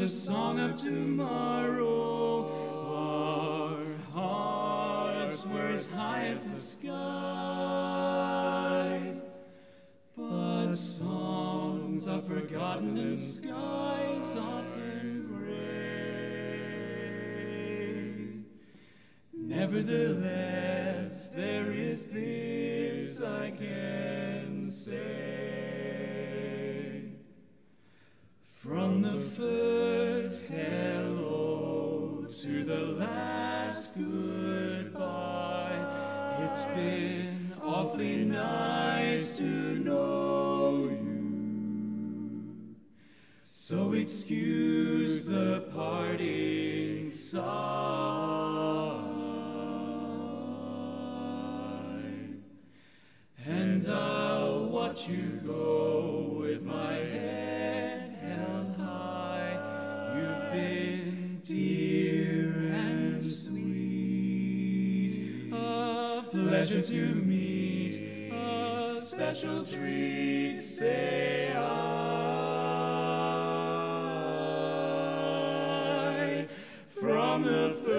the song of tomorrow. Our hearts were as high as the sky, but songs are forgotten and skies often gray. Nevertheless, there is this I can say. From the first hello to the last goodbye, it's been awfully nice to know you. So excuse the parting sigh, and I'll watch you go with my head held high. You've been dear and sweet, a pleasure to meet, a special treat, say I. From the